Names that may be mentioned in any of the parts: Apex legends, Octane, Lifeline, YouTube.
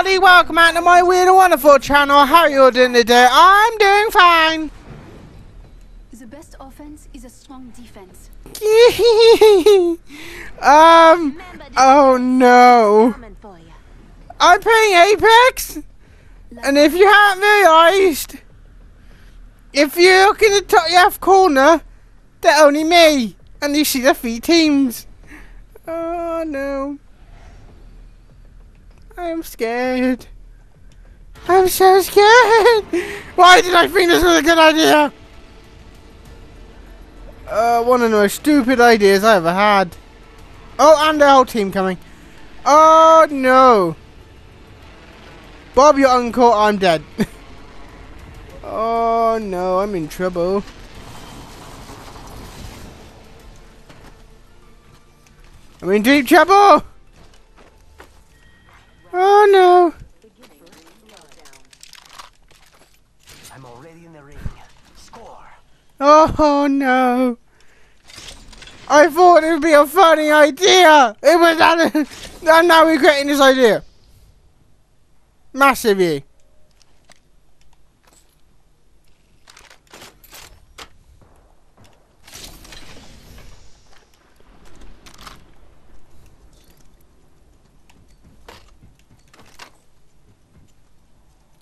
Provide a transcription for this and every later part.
everybody, welcome back to my Weird and Wonderful channel. How are you all doing today? I'm doing fine. The best offense is a strong defense. Oh no. I'm playing Apex, and if you haven't realized, if you look in the top left corner, they're only me, and you see the three teams. Oh no. I'm scared. I'm so scared. Why did I think this was a good idea? One of the most stupid ideas I ever had. Oh, and the whole team coming. Oh no. Bob, your uncle, I'm dead. Oh no, I'm in trouble. I'm in deep trouble. Oh no. I'm already in the ring. Score. Oh no. I thought it would be a funny idea. It was that. I'm now regretting this idea. Massively.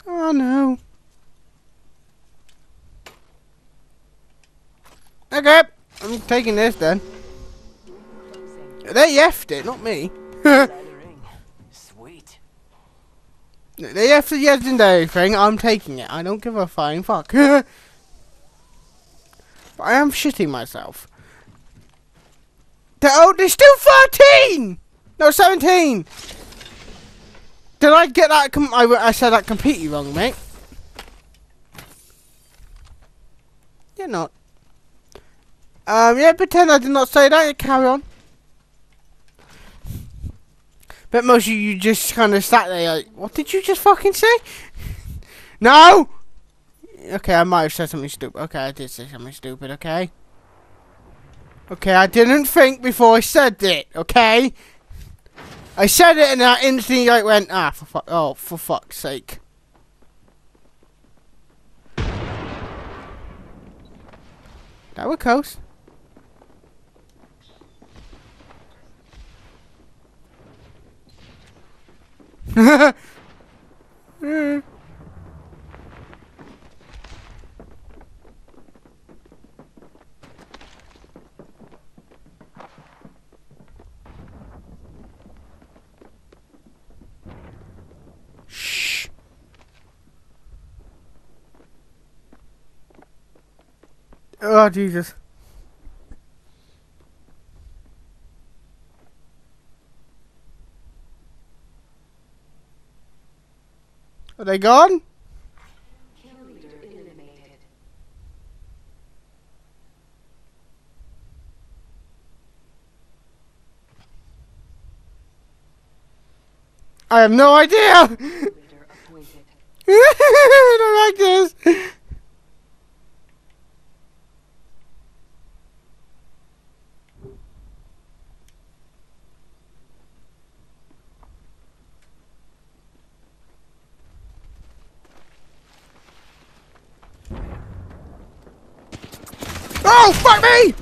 Oh no. Okay, I'm taking this then. They effed it, not me. Sweet. They effed the legendary thing, I'm taking it. I don't give a fine fuck. But I am shitting myself. They're still 13! No, 17! Did I get that? I said that completely wrong, mate. You're not. Yeah, pretend I did not say that. You carry on. But most of you just kind of sat there like, what did you just fucking say? No! Okay, I might have said something stupid. Okay, I did say something stupid, okay? Okay, I didn't think before I said it, okay? I said it and I instantly like went, ah, for fuck's sake. That was close. Oh, Jesus. Are they gone? Kill leader eliminated. I have no idea! Leader appointed. I don't like this! Oh, fuck me!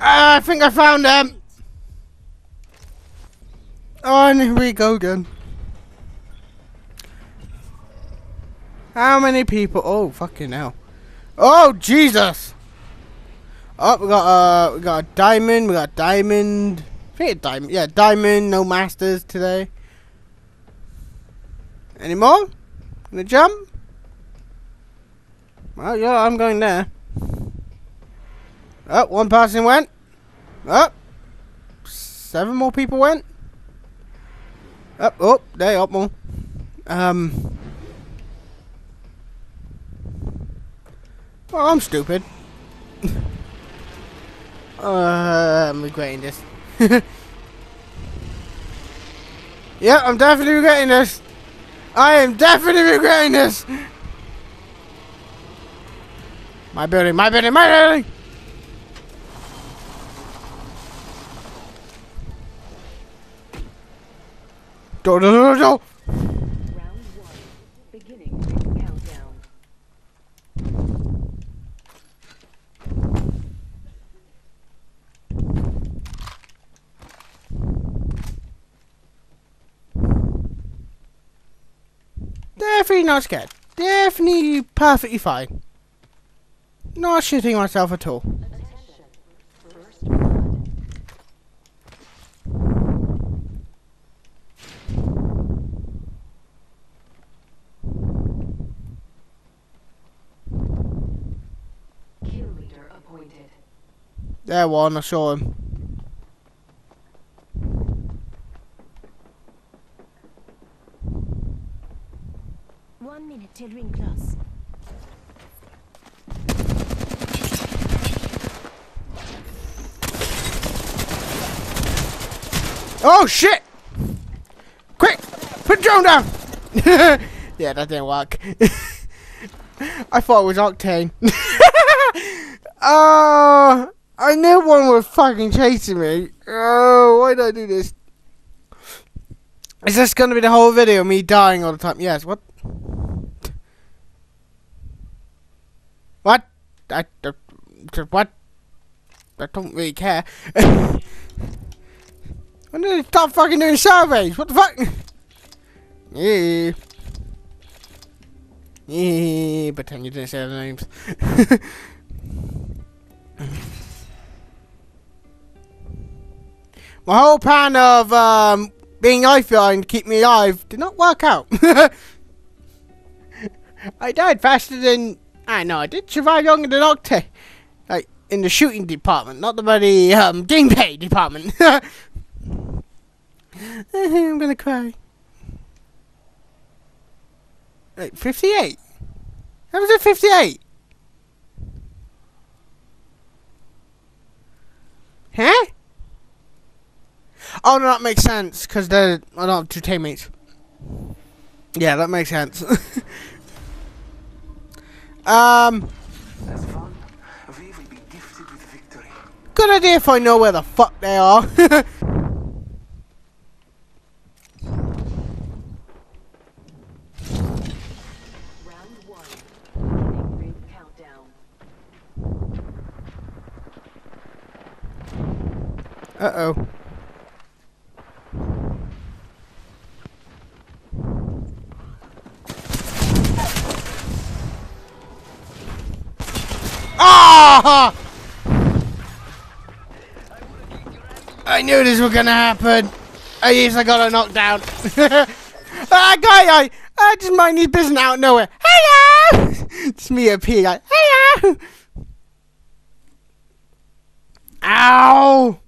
I think I found them. Oh, and here we go again. How many people? Oh, fucking hell. Oh, Jesus! Oh, we got a diamond, I think it's diamond. Yeah, diamond, no masters today. Any more? Gonna jump? Well, yeah, I'm going there. Oh, one person went. Oh, seven more people went. Up, oh, they up more. Well, I'm stupid. I'm regretting this. Yeah, I'm definitely regretting this. I am definitely regretting this. My building, my building, my building! Go, go, go, go! Round one, beginning countdown. Definitely not scared. Definitely perfectly fine. Not shitting myself at all. There one, I saw him. One minute till ring close. Oh shit! Quick! Put the drone down! Yeah, that didn't work. I thought it was Octane. I knew one was fucking chasing me. Oh, why did I do this? Is this gonna be the whole video, me dying all the time? Yes, what? What? I don't really care. When did they stop fucking doing surveys? What the fuck? Yeah. Yeah, pretend you didn't say the names. My whole plan of being lifeline to keep me alive did not work out. I died faster than... I know, I did survive longer than Octane. Like, in the shooting department, not the bloody gameplay department. I'm gonna cry. Wait, 58? That was at 58? Huh? Oh, no, that makes sense, because I don't have two teammates. Yeah, that makes sense. That's fun. We will be gifted with victory. Good idea if I know where the fuck they are. Uh-oh. Ah! I knew this was gonna happen. At least I got a knockdown. I just mind his business out of nowhere. Hello! It's me up here, like, hello! Ow!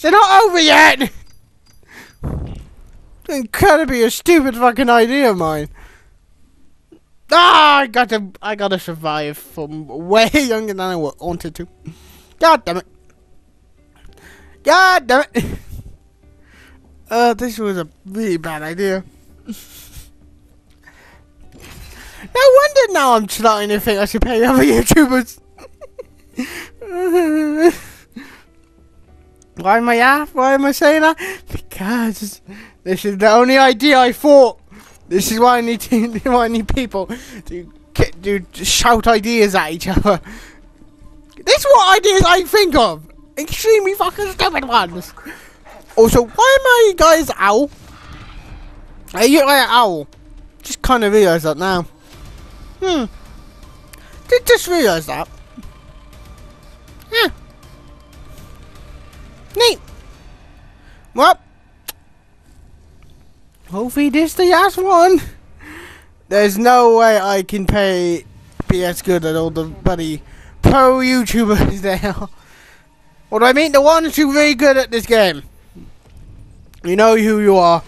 They're not over yet! Incredibly a stupid fucking idea of mine. Ah, I gotta survive from way younger than I wanted to. God damn it. God damn it. This was a really bad idea. No wonder now I'm starting to think I should pay other YouTubers. Why am I saying that? Because this is the only idea I thought. This is why I need people to shout ideas at each other. This is what ideas I think of. Extremely fucking stupid ones. Also, why am I guys owl? I look like an owl. Just kind of realise that now. Did just realise that. Yeah. Neat. Well. Hopefully this is the last one. There's no way I can be as good at all the bloody pro YouTubers there. Well, I mean the ones who are really good at this game. You know who you are.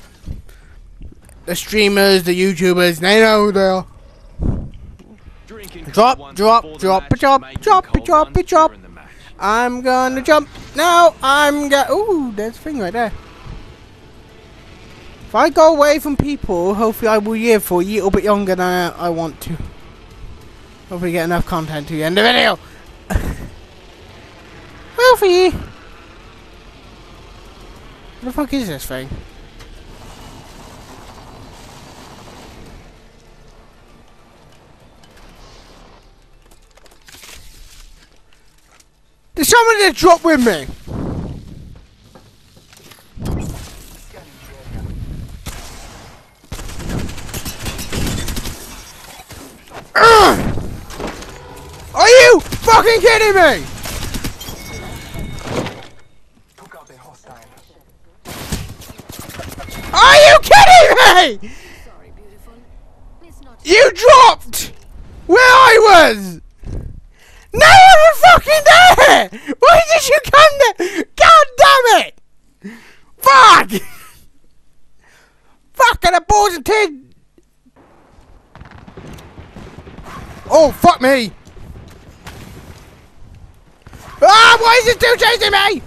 The streamers, the YouTubers, they know who they are. Drop. I'm gonna jump. No, ooh, there's a thing right there. If I go away from people, hopefully I will live for a little bit longer than I want to. Hopefully get enough content to end the video. Hopefully. What the fuck is this thing? someone to drop with me? Are you fucking kidding me? Took out a hostile. Are you kidding me? Sorry, beautiful. It's not you dropped where I was. No one was fucking there! Why did you come there? God damn it! Fuck! Fucking a balls and tin! Oh, fuck me! Ah, why is this dude chasing me?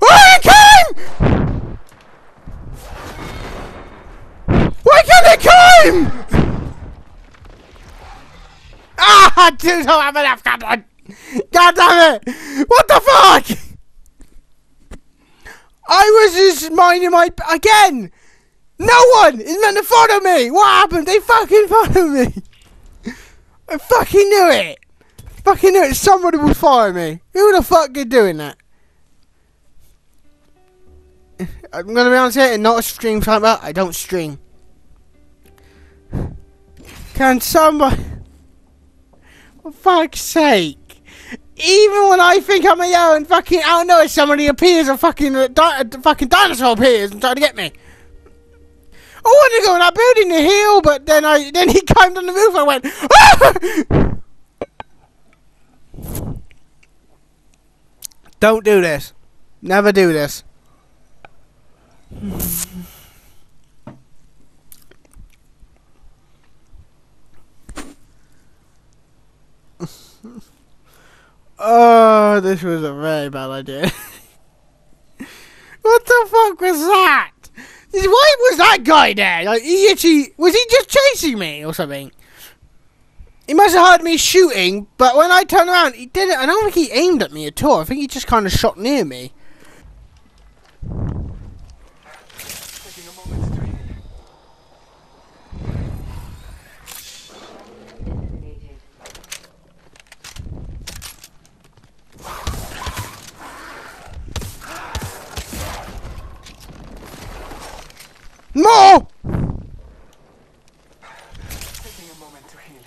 Oh, he came! Ah, dude, I have enough. God damn it! What the fuck? I was just minding my again. No one is meant to follow me. What happened? They fucking followed me. I fucking knew it. Fucking knew it. Somebody would follow me. Who the fuck is doing that? I'm gonna be honest here, and not a stream timer. I don't stream. Can somebody, for fuck's sake, even when I think I'm my own fucking, I don't know if somebody appears and fucking, fucking dinosaur appears and try to get me. I wanted to go in that building to heal, but then he climbed on the roof and I went, ah! Don't do this. Never do this. Oh, this was a very bad idea. What the fuck was that? Why was that guy there? Like, he actually, was he just chasing me or something? He must have heard me shooting, but when I turned around, he didn't. I don't think he aimed at me at all. I think he just kind of shot near me. No! Taking a moment to heal.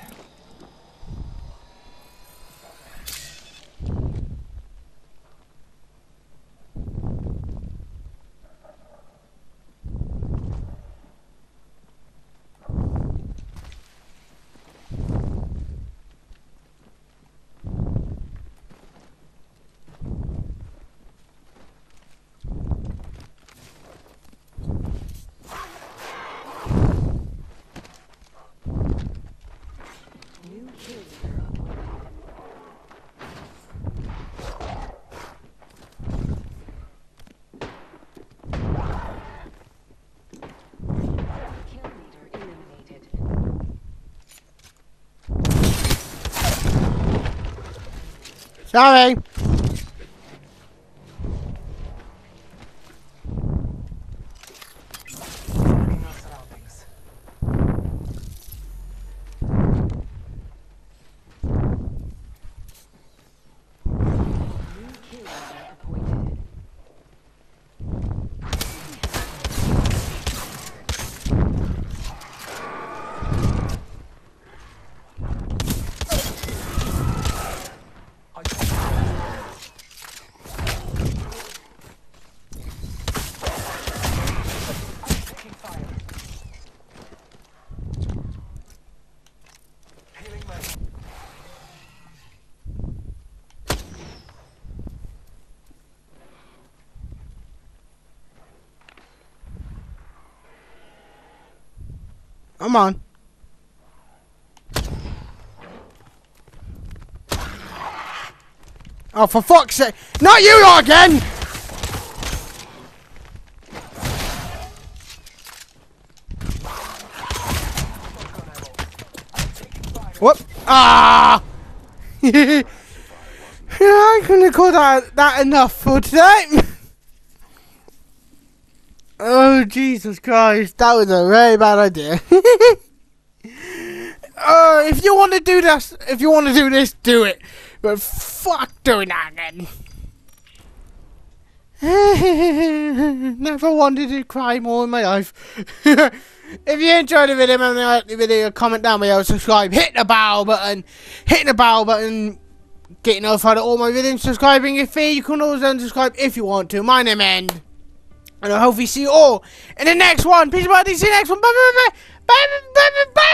Sorry! Come on. Oh, for fuck's sake. Not you lot again! Whoop. Ah! Yeah, I'm gonna call that enough for today. Oh, Jesus Christ, that was a very bad idea. Oh. So if you want to do this, do it. But fuck doing that again. Never wanted to cry more in my life. If you enjoyed the video, remember to like the video, comment down below, subscribe, hit the bell button, get notified of all my videos, subscribing if you can always unsubscribe if you want to. My name End, and I hope we see you all in the next one. Peace out, see you next one. Bye bye bye bye bye bye bye.